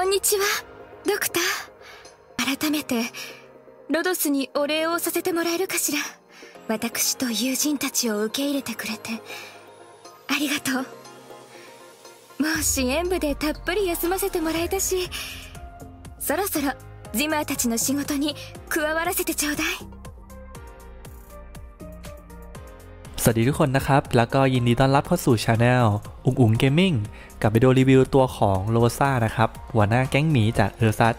こんにちはドクター。改めてロドスにお礼をさせてもらえるかしら。私と友人たちを受け入れてくれてありがとう。もう支援部でたっぷり休ませてもらえたし、そろそろジマーたちの仕事に加わらせてちょうだい。สวัสดีทุกคนนะครับแล้วก็ยินดีต้อนรับเข้าสู่ Channel อุ๋งเกมมิ่งกับวิดีโอรีวิวตัวของ Rosa นะครับหัวหน้าแก๊งหมีจากเออร์ซัส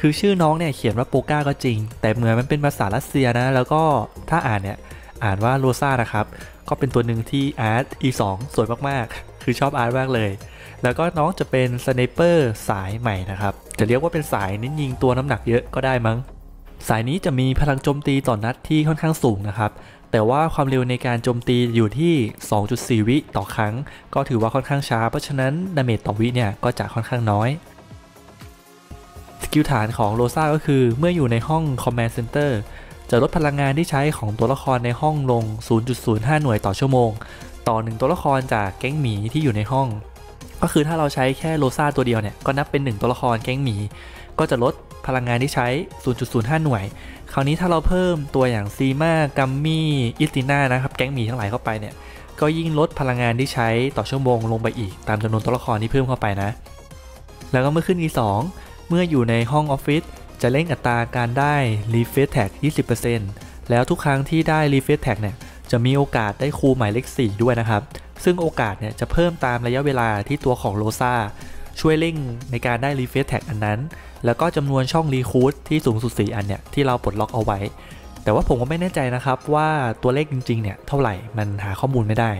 คือชื่อน้องเนี่ยเขียนว่าโปก้าก็จริงแต่เหมือนมันเป็นภาษารัสเซียนะแล้วก็ถ้าอ่านเนี่ยอ่านว่า Rosa นะครับก็เป็นตัวหนึ่งที่อาร์ต E2 สวยมากๆคือชอบอาร์ตมากเลยแล้วก็น้องจะเป็นสไนเปอร์สายใหม่นะครับจะเรียกว่าเป็นสายเน้นยิงตัวน้ำหนักเยอะก็ได้มั้งสายนี้จะมีพลังโจมตีต่อนัดที่ค่อนข้างสูงนะครับแต่ว่าความเร็วในการโจมตีอยู่ที่ 2.4 วิต่อครั้งก็ถือว่าค่อนข้างช้าเพราะฉะนั้นดาเมจต่อวิเนี่ยก็จะค่อนข้างน้อยสกิลฐานของโรซ่าก็คือเมื่ออยู่ในห้อง Command Center จะลดพลังงานที่ใช้ของตัวละครในห้องลง 0.05 หน่วยต่อชั่วโมงต่อ1ตัวละครจากแก๊งหมีที่อยู่ในห้องก็คือถ้าเราใช้แค่โรซ่าตัวเดียวเนี่ยก็นับเป็น1ตัวละครแก๊งหมีก็จะลดพลังงานที่ใช้ 0.05 หน่วยคราวนี้ถ้าเราเพิ่มตัวอย่างซีมากัมมี่อิสติน่านะครับแก๊งหมีทั้งหลายเข้าไปเนี่ยก็ยิ่งลดพลังงานที่ใช้ต่อชั่วโมงลงไปอีกตามจำนวนตัวละครที่เพิ่มเข้าไปนะแล้วก็เมื่อขึ้น E2 เมื่ออยู่ในห้องออฟฟิศจะเร่งอัตราการได้รีเฟรชแท็ก 20% แล้วทุกครั้งที่ได้รีเฟรชแท็กเนี่ยจะมีโอกาสได้คูณหมายเลข 4ด้วยนะครับซึ่งโอกาสเนี่ยจะเพิ่มตามระยะเวลาที่ตัวของโรซ่าช่วยเร่งในการได้รีเฟรชแท็กอันนั้นแล้วก็จำนวนช่องรีคูดที่สูงสุด4อันเนี่ยที่เราปลดล็อกเอาไว้แต่ว่าผมก็ไม่แน่ใจนะครับว่าตัวเลขจริงๆเนี่ยเท่าไหร่มันหาข้อมูลไม่ได้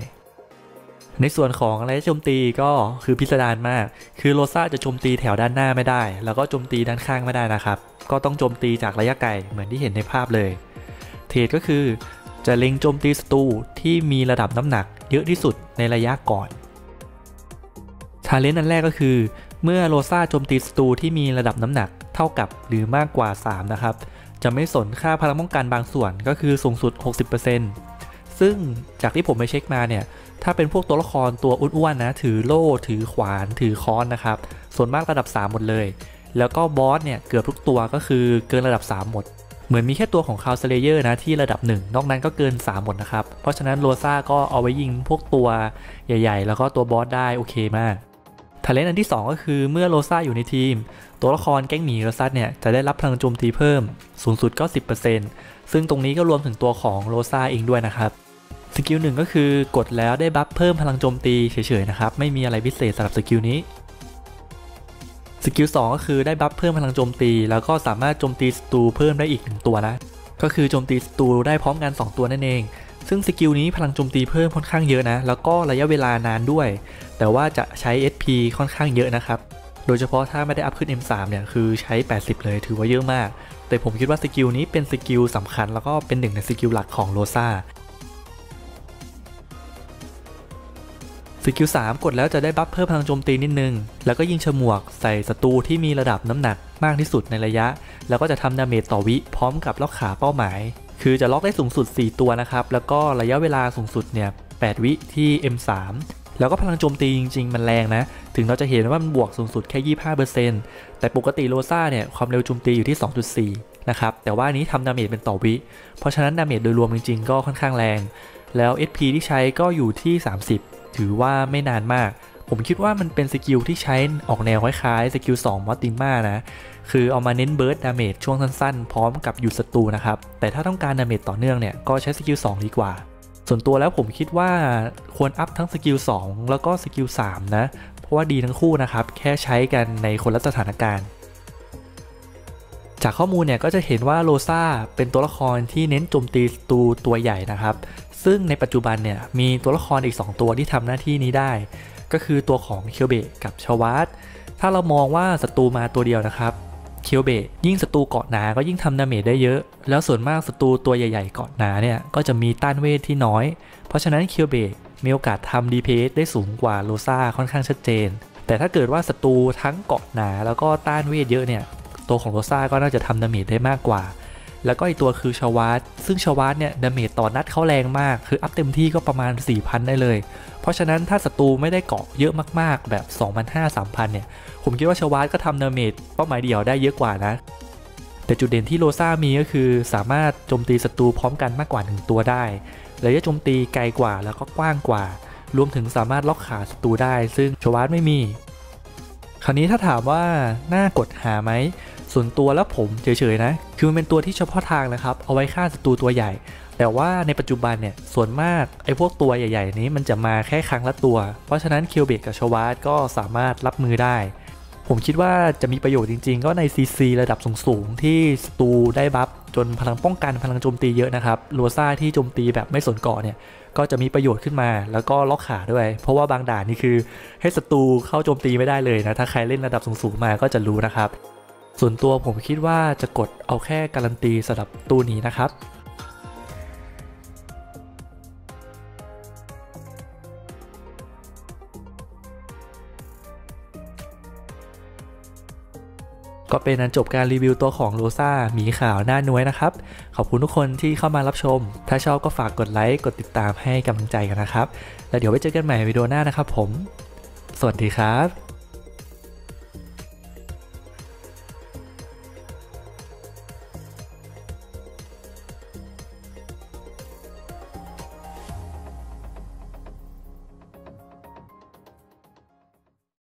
ในส่วนของอะไรโจมตีก็คือพิสดารมากคือโรซ่าจะโจมตีแถวด้านหน้าไม่ได้แล้วก็โจมตีด้านข้างไม่ได้นะครับก็ต้องโจมตีจากระยะไกลเหมือนที่เห็นในภาพเลยเทรดก็คือจะเล็งโจมตีศัตรูที่มีระดับน้ำหนักเยอะที่สุดในระยะก่อนทาเลนต์อันแรกก็คือเมื่อโรซ่าโจมตีศัตรูที่มีระดับน้ำหนักเท่ากับหรือมากกว่า3นะครับจะไม่สนค่าพลังป้องกันบางส่วนก็คือสูงสุด 60% ซึ่งจากที่ผมไปเช็คมาเนี่ยถ้าเป็นพวกตัวละครตัวอ้วนๆนะถือโล่ถือขวานถือค้อนนะครับส่วนมากระดับ3หมดเลยแล้วก็บอสเนี่ยเกือบทุกตัวก็คือเกินระดับ3หมดเหมือนมีแค่ตัวของคาวสเลเยอร์นะที่ระดับ1นอกนั้นก็เกิน3หมดนะครับเพราะฉะนั้นโรซ่าก็เอาไว้ยิงพวกตัวใหญ่ๆแล้วก็ตัวบอสได้โอเคมากทาเลนต์อันที่2ก็คือเมื่อโรซ่าอยู่ในทีมตัวละครแก๊งหมีโรซ่าเนี่ยจะได้รับพลังโจมตีเพิ่มสูงสุดก็ 10% ซึ่งตรงนี้ก็รวมถึงตัวของโรซ่าเองด้วยนะครับสกิล1ก็คือกดแล้วได้บัฟเพิ่มพลังโจมตีเฉยๆนะครับไม่มีอะไรพิเศษสำหรับสกิลนี้สกิล2ก็คือได้บัฟเพิ่มพลังโจมตีแล้วก็สามารถโจมตีศัตรูเพิ่มได้อีก1ตัวนะก็คือโจมตีศัตรูได้พร้อมกัน2ตัวนั่นเองซึ่งสกิลนี้พลังโจมตีเพิ่มค่อนข้างเยอะนะแล้วก็ระยะเวลานานด้วยแต่ว่าจะใช้ SP ค่อนข้างเยอะนะครับโดยเฉพาะถ้าไม่ได้อัพขึ้น M3 เนี่ยคือใช้ 80 เลยถือว่าเยอะมากแต่ผมคิดว่าสกิลนี้เป็นสกิลสำคัญแล้วก็เป็น1ในสกิลหลักของโรซ่าสกิล3กดแล้วจะได้บัฟเพิ่มพลังโจมตีนิดนึงแล้วก็ยิงฉมวกใส่ศัตรูที่มีระดับน้ำหนักมากที่สุดในระยะแล้วก็จะทำดาเมจต่อวิพร้อมกับล็อกขาเป้าหมายคือจะล็อกได้สูงสุด4ตัวนะครับแล้วก็ระยะเวลาสูงสุดเนี่ย8วิที่ M3 แล้วก็พลังโจมตีจริงๆมันแรงนะถึงเราจะเห็นว่ามันบวกสูงสุดแค่ 25% แต่ปกติโรซ่าเนี่ยความเร็วโจมตีอยู่ที่ 2.4 นะครับแต่ว่านี้ทำดาเมจเป็นต่อวิเพราะฉะนั้นดาเมจโดยรวมจริงๆก็ค่อนข้างแรงแล้ว SP ที่ใช้ก็อยู่ที่ 30ถือว่าไม่นานมากผมคิดว่ามันเป็นสกิลที่ใช้ออกแนวคล้ายๆสกิล2มอติม่านะคือเอามาเน้นเบิร์ดดาเมจช่วงสั้นๆพร้อมกับหยุดศัตรูนะครับแต่ถ้าต้องการดาเมจต่อเนื่องเนี่ยก็ใช้สกิล2ดีกว่าส่วนตัวแล้วผมคิดว่าควรอัพทั้งสกิล2แล้วก็สกิล3นะเพราะว่าดีทั้งคู่นะครับแค่ใช้กันในคนละสถานการณ์จากข้อมูลเนี่ยก็จะเห็นว่าโรซ่าเป็นตัวละครที่เน้นโจมตีศัตรูตัวใหญ่นะครับซึ่งในปัจจุบันเนี่ยมีตัวละครอีก2ตัวที่ทำหน้าที่นี้ได้ก็คือตัวของเคียวเบะกับชวาร์ตถ้าเรามองว่าศัตรูมาตัวเดียวนะครับเคียวเบะยิ่งศัตรูเกาะหนาก็ยิ่งทำดาเมจได้เยอะแล้วส่วนมากศัตรูตัวใหญ่ๆเกาะหนาเนี่ยก็จะมีต้านเวทที่น้อยเพราะฉะนั้นเคียวเบะมีโอกาสทำ DPS ได้สูงกว่าโรซ่าค่อนข้างชัดเจนแต่ถ้าเกิดว่าศัตรูทั้งเกาะหนาแล้วก็ต้านเวทเยอะเนี่ยตัวของโรซ่าก็น่าจะทำดาเมจได้มากกว่า แล้วก็อีกตัวคือชวาร์ตซึ่งชวาร์ตเนี่ยดาเมจต่อนัดเขาแรงมากคืออัพเต็มที่ก็ประมาณ 4,000 ได้เลยเพราะฉะนั้นถ้าศัตรูไม่ได้เกาะเยอะมากๆแบบ 2,500-3,000 เนี่ยผมคิดว่าชวาร์ตก็ทำดาเมจเป้าหมายเดียวได้เยอะกว่านะแต่จุดเด่นที่โรซ่ามีก็คือสามารถโจมตีศัตรูพร้อมกันมากกว่า1ตัวได้ระยะโจมตีไกลกว่าแล้วก็กว้างกว่ารวมถึงสามารถล็อกขาศัตรูได้ซึ่งชวาร์ตไม่มีคราวนี้ถ้าถามว่าน่ากดหาไหมส่วนตัวแล้วผมเฉยๆนะคือมันเป็นตัวที่เฉพาะทางนะครับเอาไว้ฆ่าศัตรูตัวใหญ่แต่ว่าในปัจจุบันเนี่ยส่วนมากไอ้พวกตัวใหญ่ๆนี้มันจะมาแค่ครั้งละตัวเพราะฉะนั้นคิวเบกกับชวาร์ตก็สามารถรับมือได้ผมคิดว่าจะมีประโยชน์จริงๆก็ใน CC ระดับสูงๆที่ศัตรูได้บัฟจนพลังป้องกันพลังโจมตีเยอะนะครับโรซ่าที่โจมตีแบบไม่สนเกาะเนี่ยก็จะมีประโยชน์ขึ้นมาแล้วก็ล็อกขาด้วยเพราะว่าบางด่านนี่คือให้ศัตรูเข้าโจมตีไม่ได้เลยนะถ้าใครเล่นระดับสูงๆมาก็จะรู้นะครับส่วนตัวผมคิดว่าจะกดเอาแค่การันตีสำหรับตัวนี้นะครับก็เป็นอันจบการรีวิวตัวของ Rosa หมีขาวหน้าน้วยนะครับขอบคุณทุกคนที่เข้ามารับชมถ้าชอบก็ฝากกดไลค์กดติดตามให้กำลังใจกันนะครับแล้วเดี๋ยวไว้เจอกันใหม่วิดีโอหน้านะครับผมสวัสดีครับ